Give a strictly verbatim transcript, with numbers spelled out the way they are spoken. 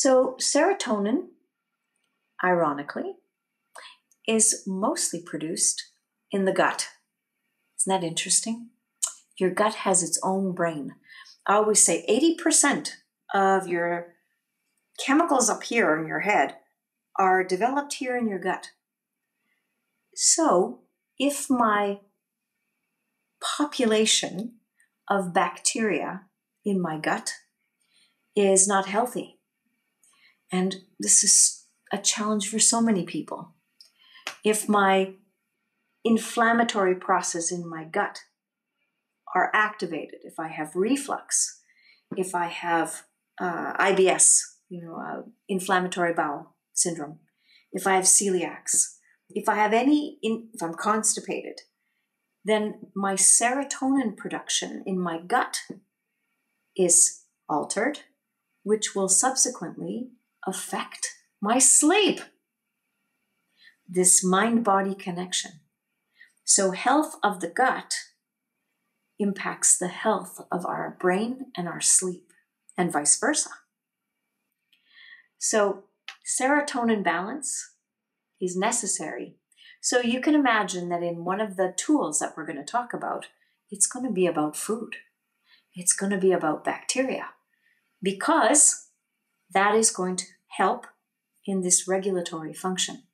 So serotonin, ironically, is mostly produced in the gut. Isn't that interesting? Your gut has its own brain. I always say eighty percent of your chemicals up here in your head are developed here in your gut. So if my population of bacteria in my gut is not healthy, and this is a challenge for so many people, if my inflammatory process in my gut are activated, if I have reflux, if I have uh, I B S, you know, uh, inflammatory bowel syndrome, if I have celiacs, if I have any, in, if I'm constipated, then my serotonin production in my gut is altered, which will subsequently affect my sleep. This mind-body connection. So health of the gut impacts the health of our brain and our sleep, and vice versa. So serotonin balance is necessary. So you can imagine that in one of the tools that we're going to talk about, it's going to be about food. It's going to be about bacteria, because that is going to help in this regulatory function.